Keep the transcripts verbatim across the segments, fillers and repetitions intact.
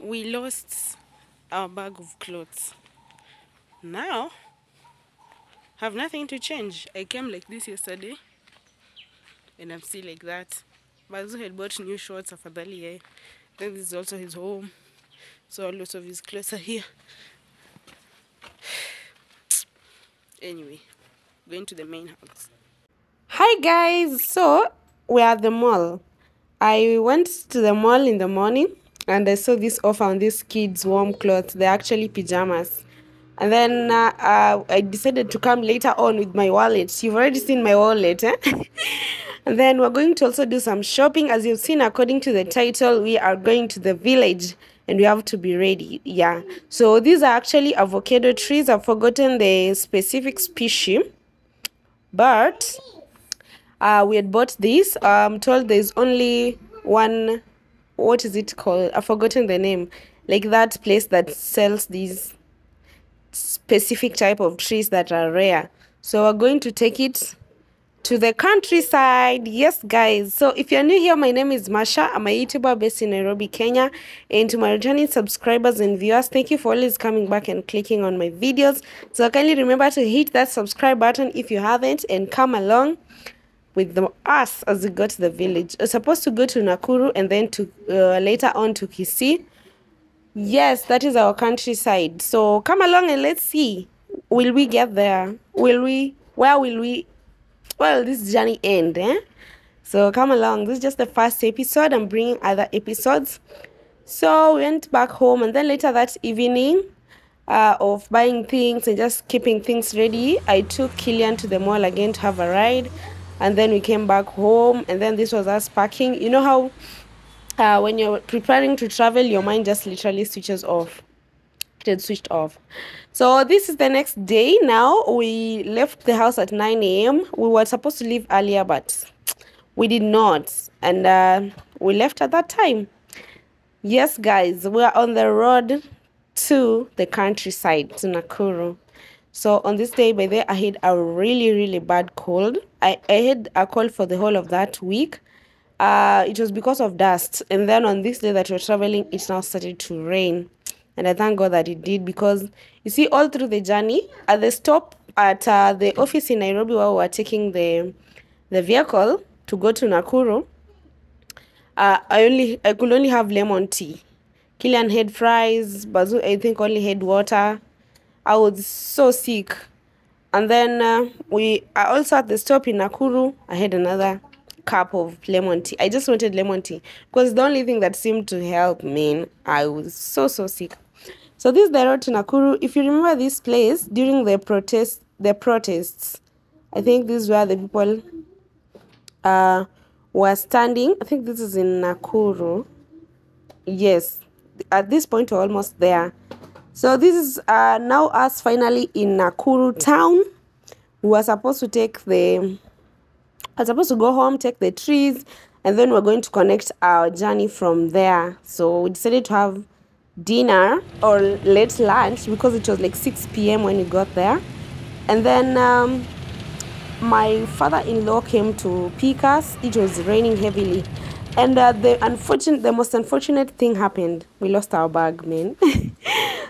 we lost our bag of clothes. Now have nothing to change. I came like this yesterday and I'm still like that. Bazoo had bought new shorts of Adalia. Then this is also his home, so a lot of his clothes are here. Anyway, going to the main house. Hi guys, so we're at the mall. I went to the mall in the morning and I saw this offer on these kids' warm clothes. They're actually pajamas. And then uh, uh, I decided to come later on with my wallet. You've already seen my wallet, eh? And then we're going to also do some shopping. As you've seen, according to the title, we are going to the village and we have to be ready. Yeah. So these are actually avocado trees. I've forgotten the specific species, but uh, we had bought this. I'm told there's only one, what is it called? I've forgotten the name. Like that place that sells these specific type of trees that are rare. So we're going to take it to the countryside. Yes guys, so if you're new here, my name is Marsha. I'm a YouTuber based in Nairobi, Kenya. And to my returning subscribers and viewers, thank you for always coming back and clicking on my videos. So kindly remember to hit that subscribe button if you haven't, and come along with the, us as we go to the village. We're supposed to go to Nakuru and then to uh, later on to Kisii. Yes, that is our countryside. So come along and let's see, will we get there? Will we, where will we? Well, this journey end, eh? So come along. This is just the first episode. I'm bringing other episodes. So we went back home, and then later that evening, uh, of buying things and just keeping things ready, I took Kilian to the mall again to have a ride, and then we came back home. And then this was us packing. You know how, uh, when you're preparing to travel, your mind just literally switches off. It switched off. So this is the next day. Now we left the house at nine A M We were supposed to leave earlier, but we did not, and uh, we left at that time. Yes guys, we are on the road to the countryside, to Nakuru. So on this day, by the way, I had a really really bad cold. I, I had a cold for the whole of that week. Uh, it was because of dust, and then on this day that we're traveling, it now started to rain. And I thank God that it did, because you see, all through the journey, at the stop at uh, the office in Nairobi where we were taking the the vehicle to go to Nakuru, uh, I only I could only have lemon tea. Kilian had fries. Bazoo, I think, only had water. I was so sick. And then uh, we are also at the stop in Nakuru. I had another cup of lemon tea. I just wanted lemon tea because the only thing that seemed to help me. I was so so sick. So this is the road to Nakuru. If you remember this place during the protest, the protests, I think this is where the people uh, were standing. I think this is in Nakuru. Yes, at this point we're almost there. So this is uh, now us finally in Nakuru town. We were supposed to take the, I was supposed to go home, take the trees, and then we're going to connect our journey from there. So we decided to have dinner or late lunch because it was like six P M when we got there. And then um, my father-in-law came to pick us. It was raining heavily, and uh, the unfortunate the most unfortunate thing happened. We lost our bag, man.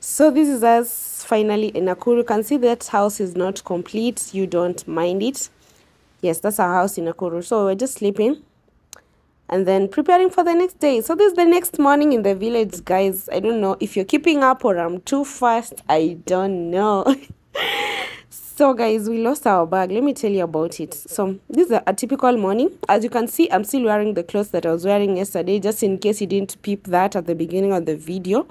So this is us finally in Nakuru. You can see that house is not complete. You don't mind it. Yes, that's our house in Nakuru. So we're just sleeping and then preparing for the next day. So this is the next morning in the village, guys. I don't know if you're keeping up or I'm too fast. I don't know. So guys, we lost our bag. Let me tell you about it. So this is a typical morning. As you can see, I'm still wearing the clothes that I was wearing yesterday, just in case you didn't peep that at the beginning of the video,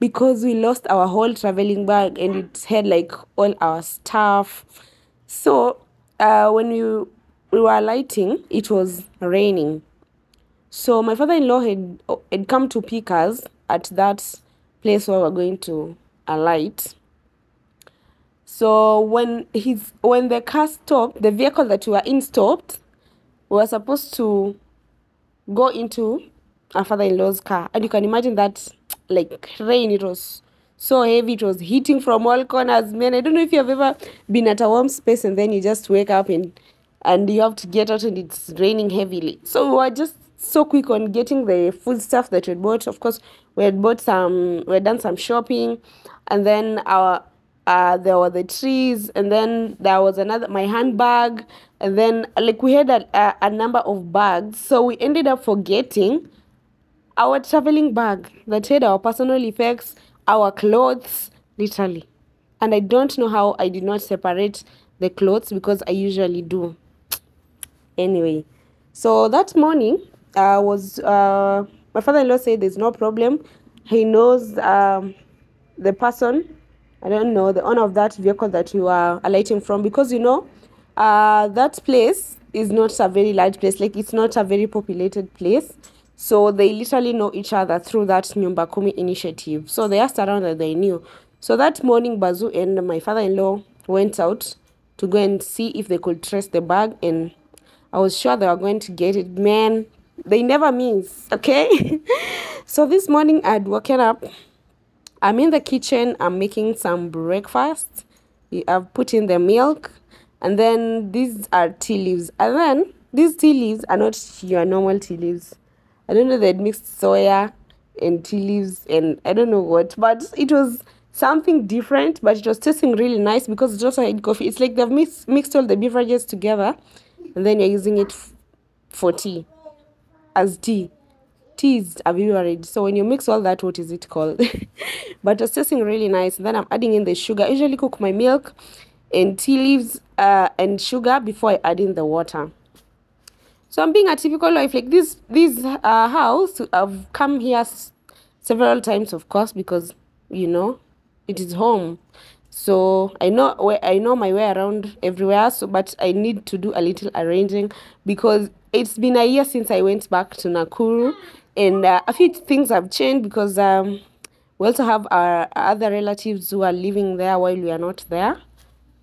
because we lost our whole traveling bag and it had like all our stuff. So uh, when we, we were alighting, it was raining. So my father-in-law had, had come to pick us at that place where we were going to alight. So when his when the car stopped, the vehicle that we were in stopped, we were supposed to go into our father-in-law's car. And you can imagine that, like, rain, it was so heavy, it was hitting from all corners. Man, I don't know if you've ever been at a warm space and then you just wake up and, and you have to get out and it's raining heavily. So we were just so quick on getting the food stuff that we bought. Of course, we had bought some, we had done some shopping, and then our uh there were the trees, and then there was another, my handbag, and then like we had a, a, a number of bags, so we ended up forgetting our traveling bag that had our personal effects, our clothes, literally. And I don't know how I did not separate the clothes, because I usually do. Anyway, so that morning, uh, was uh, my father-in-law said there's no problem. He knows um, the person, I don't know, the owner of that vehicle that you are alighting from, because, you know, uh, that place is not a very large place. Like, it's not a very populated place. So they literally know each other through that Nyumbakumi initiative. So they asked around and they knew. So that morning, Bazoo and my father-in-law went out to go and see if they could trace the bag, and I was sure they were going to get it. Man, they never miss, okay? So this morning, I'd woken up. I'm in the kitchen. I'm making some breakfast. I've put in the milk. And then these are tea leaves. And then these tea leaves are not your normal tea leaves. I don't know, they'd mixed soya and tea leaves and I don't know what. But it was something different, but it was tasting really nice because it's just like coffee. It's like they've mix, mixed all the beverages together. And then you're using it for tea, as tea. Tea is a beverage. So when you mix all that, what is it called? But it's tasting really nice. Then I'm adding in the sugar. I usually cook my milk and tea leaves uh, and sugar before I add in the water. So I'm being a typical wife. Like this, this uh, house, I've come here s several times, of course, because, you know, it is home. So I know where I know my way around everywhere. So, but I need to do a little arranging because it's been a year since I went back to Nakuru, and uh, a few things have changed because um, we also have our other relatives who are living there while we are not there,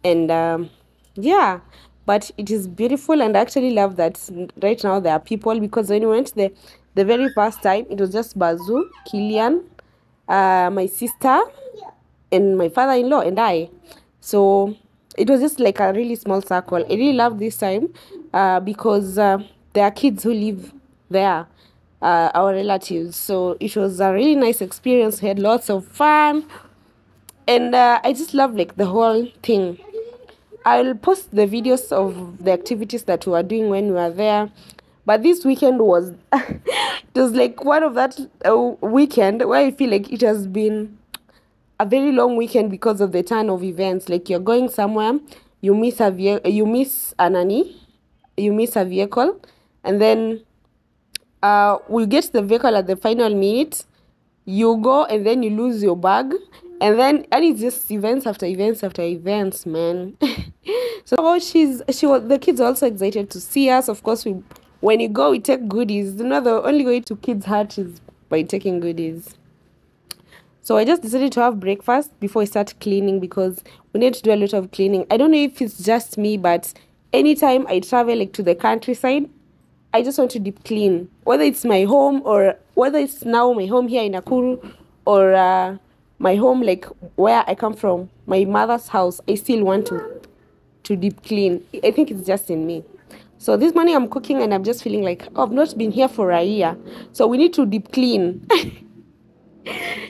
and um, yeah. But it is beautiful, and I actually love that right now there are people, because when we went there the very first time, it was just Bazoo, Kilian, uh, my sister, and my father-in-law and I. So it was just like a really small circle. I really love this time uh, because uh, there are kids who live there, uh, our relatives. So it was a really nice experience. We had lots of fun. And uh, I just love like the whole thing. I'll post the videos of the activities that we were doing when we were there. But this weekend was, it was like one of that uh, weekend where I feel like it has been a very long weekend because of the turn of events. Like you're going somewhere, you miss a vehicle, you miss a nanny, you miss a vehicle, and then uh, we get the vehicle at the final minute. You go and then you lose your bag, and then and it's just events after events after events, man. So she's she was the kids are also excited to see us. Of course, we when you go, we take goodies. You know, the only way to kids' heart is by taking goodies. So I just decided to have breakfast before I start cleaning because we need to do a lot of cleaning. I don't know if it's just me, but anytime I travel like to the countryside, I just want to deep clean. Whether it's my home or whether it's now my home here in Nakuru or uh, my home like where I come from, my mother's house, I still want to, to deep clean. I think it's just in me. So this morning I'm cooking and I'm just feeling like, oh, I've not been here for a year. So we need to deep clean.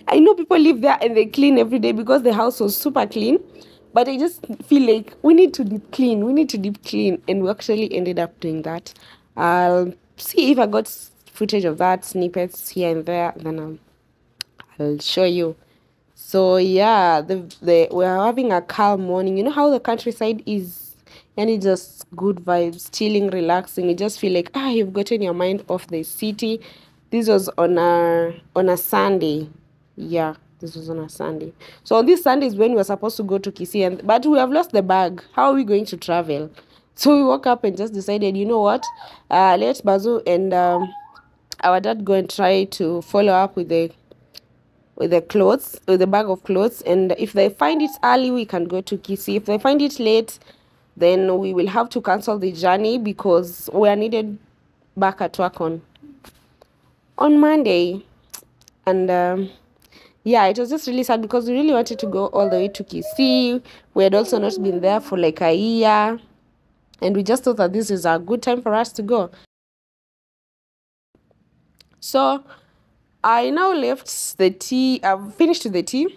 I know people live there and they clean every day because the house was super clean, but I just feel like we need to deep clean, we need to deep clean, and we actually ended up doing that. I'll see if I got footage of that, snippets here and there, then I'll, I'll show you. So yeah, the, the we're having a calm morning. You know how the countryside is, and it's just good vibes, chilling, relaxing. You just feel like, ah, you've gotten your mind off the city. This was on a on a Sunday. Yeah, this was on a Sunday. So on this Sunday is when we were supposed to go to Kisii, and but we have lost the bag. How are we going to travel? So we woke up and just decided, you know what? Uh, let Bazoo and um, our dad go and try to follow up with the with the clothes, with the bag of clothes. And if they find it early, we can go to Kisii. If they find it late, then we will have to cancel the journey because we are needed back at work on on Monday. And um, yeah, it was just really sad because we really wanted to go all the way to Kisii. We had also not been there for like a year. And we just thought that this is a good time for us to go. So I now left the tea. I've finished the tea.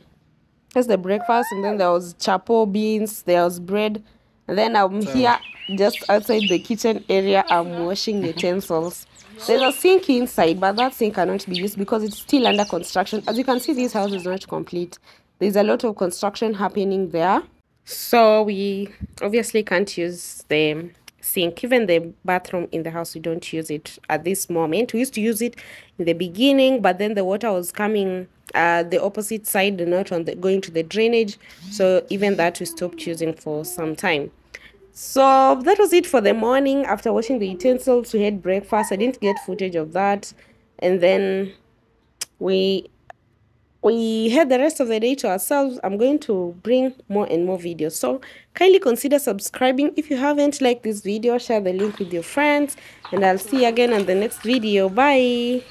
That's the breakfast, and then there was chapo beans, there was bread. And then I'm so. here just outside the kitchen area. I'm washing utensils. There's a sink inside, but that sink cannot be used because it's still under construction. As you can see, this house is not complete. There's a lot of construction happening there. So we obviously can't use the sink. Even the bathroom in the house, we don't use it at this moment. We used to use it in the beginning, but then the water was coming uh the opposite side, not on the going to the drainage, so even that we stopped using for some time. So that was it for the morning. After washing the utensils, we had breakfast. I didn't get footage of that, and then we we had the rest of the day to ourselves. I'm going to bring more and more videos, so kindly consider subscribing if you haven't. Like this video, share the link with your friends, and I'll see you again on the next video. Bye.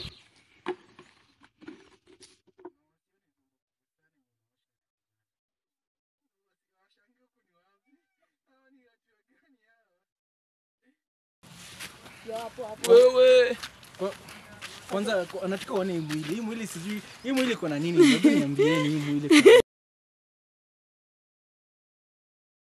Wewe kwanza anataka uone mwili. Hii mwili sijui. Hii mwili kuna nini? Niambieni hii mwili.